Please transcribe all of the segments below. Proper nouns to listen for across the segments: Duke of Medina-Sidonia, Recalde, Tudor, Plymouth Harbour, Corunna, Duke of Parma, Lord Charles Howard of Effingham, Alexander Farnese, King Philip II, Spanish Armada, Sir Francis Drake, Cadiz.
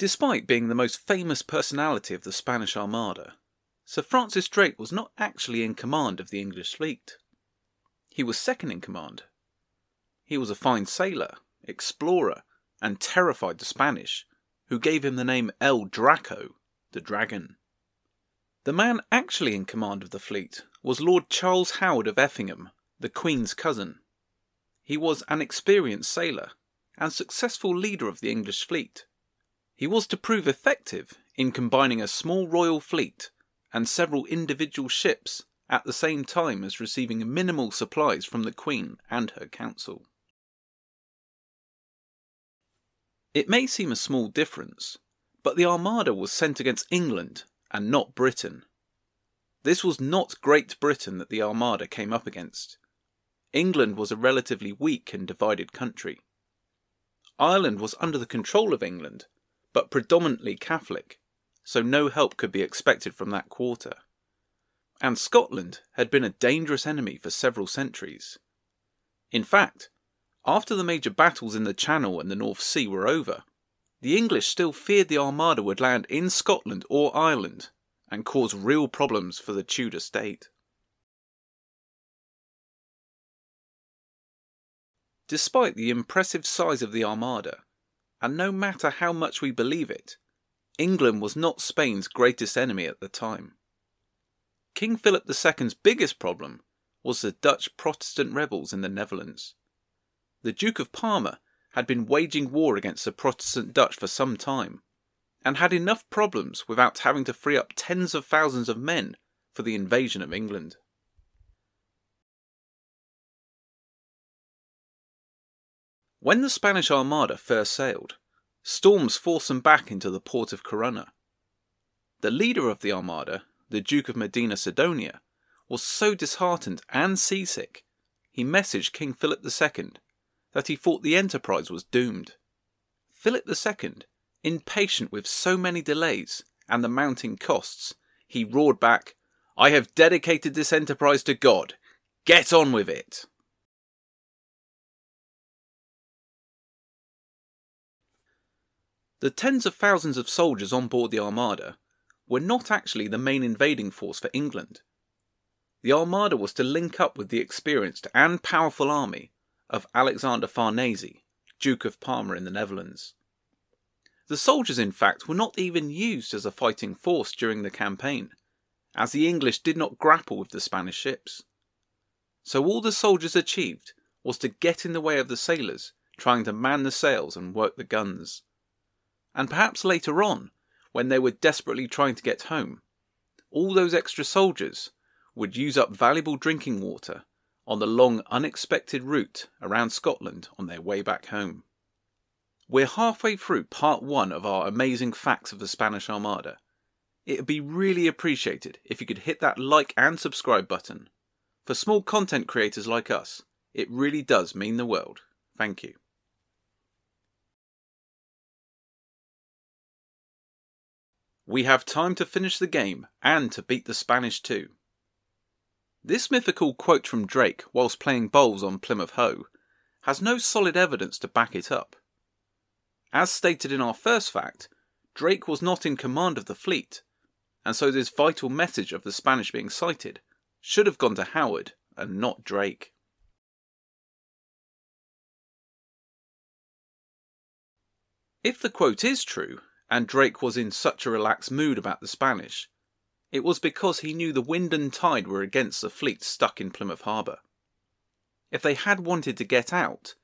Despite being the most famous personality of the Spanish Armada, Sir Francis Drake was not actually in command of the English fleet. He was second in command. He was a fine sailor, explorer, and terrified the Spanish, who gave him the name El Draco, the Dragon. The man actually in command of the fleet was Lord Charles Howard of Effingham, the Queen's cousin. He was an experienced sailor and successful leader of the English fleet. He was to prove effective in combining a small royal fleet and several individual ships at the same time as receiving minimal supplies from the Queen and her council. It may seem a small difference, but the Armada was sent against England and not Britain. This was not Great Britain that the Armada came up against. England was a relatively weak and divided country. Ireland was under the control of England, but predominantly Catholic, so no help could be expected from that quarter. And Scotland had been a dangerous enemy for several centuries. In fact, after the major battles in the Channel and the North Sea were over, the English still feared the Armada would land in Scotland or Ireland and cause real problems for the Tudor state. Despite the impressive size of the Armada, and no matter how much we believe it, England was not Spain's greatest enemy at the time. King Philip II's biggest problem was the Dutch Protestant rebels in the Netherlands. The Duke of Parma had been waging war against the Protestant Dutch for some time, and had enough problems without having to free up tens of thousands of men for the invasion of England. When the Spanish Armada first sailed, storms forced them back into the port of Corunna. The leader of the Armada, the Duke of Medina-Sidonia, was so disheartened and seasick, he messaged King Philip II that he thought the enterprise was doomed. Philip II, impatient with so many delays and the mounting costs, he roared back, "I have dedicated this enterprise to God. Get on with it!" The tens of thousands of soldiers on board the Armada were not actually the main invading force for England. The Armada was to link up with the experienced and powerful army of Alexander Farnese, Duke of Parma in the Netherlands. The soldiers, in fact, were not even used as a fighting force during the campaign, as the English did not grapple with the Spanish ships. So all the soldiers achieved was to get in the way of the sailors trying to man the sails and work the guns. And perhaps later on, when they were desperately trying to get home, all those extra soldiers would use up valuable drinking water on the long, unexpected route around Scotland on their way back home. We're halfway through part one of our amazing facts of the Spanish Armada. It would be really appreciated if you could hit that like and subscribe button. For small content creators like us, it really does mean the world. Thank you. We have time to finish the game and to beat the Spanish too. This mythical quote from Drake whilst playing bowls on Plymouth Hoe has no solid evidence to back it up. As stated in our first fact, Drake was not in command of the fleet, and so this vital message of the Spanish being sighted should have gone to Howard and not Drake. If the quote is true, and Drake was in such a relaxed mood about the Spanish, it was because he knew the wind and tide were against the fleet stuck in Plymouth Harbour. If they had wanted to get out,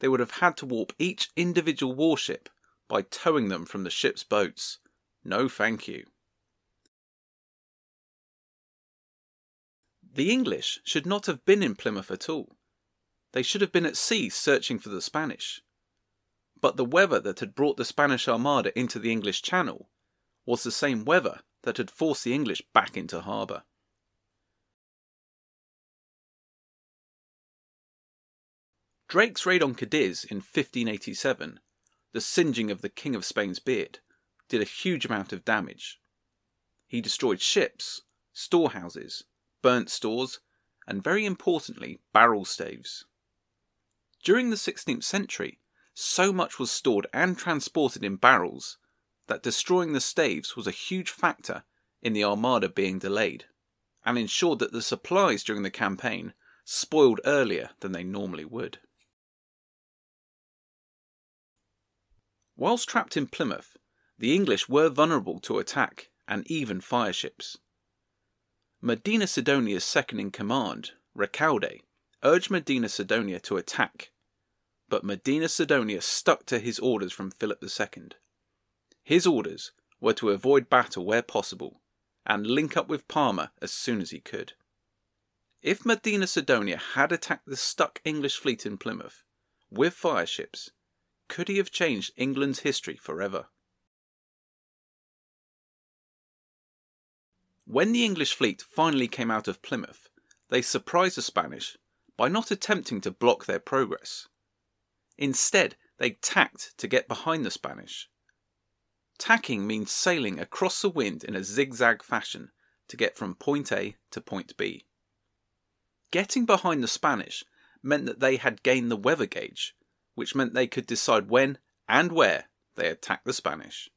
they would have had to warp each individual warship by towing them from the ship's boats. No thank you. The English should not have been in Plymouth at all. They should have been at sea searching for the Spanish. But the weather that had brought the Spanish Armada into the English Channel was the same weather that had forced the English back into harbour. Drake's raid on Cadiz in 1587, the singeing of the King of Spain's beard, did a huge amount of damage. He destroyed ships, storehouses, burnt stores, and very importantly, barrel staves. During the 16th century, so much was stored and transported in barrels that destroying the staves was a huge factor in the Armada being delayed, and ensured that the supplies during the campaign spoiled earlier than they normally would. Whilst trapped in Plymouth, the English were vulnerable to attack and even fireships. Medina-Sidonia's second-in-command, Recalde, urged Medina-Sidonia to attack, but Medina-Sidonia stuck to his orders from Philip II. His orders were to avoid battle where possible, and link up with Parma as soon as he could. If Medina-Sidonia had attacked the stuck English fleet in Plymouth, with fireships, could he have changed England's history forever? When the English fleet finally came out of Plymouth, they surprised the Spanish by not attempting to block their progress. Instead, they tacked to get behind the Spanish. Tacking means sailing across the wind in a zigzag fashion to get from point A to point B. Getting behind the Spanish meant that they had gained the weather gauge, which meant they could decide when and where they attacked the Spanish.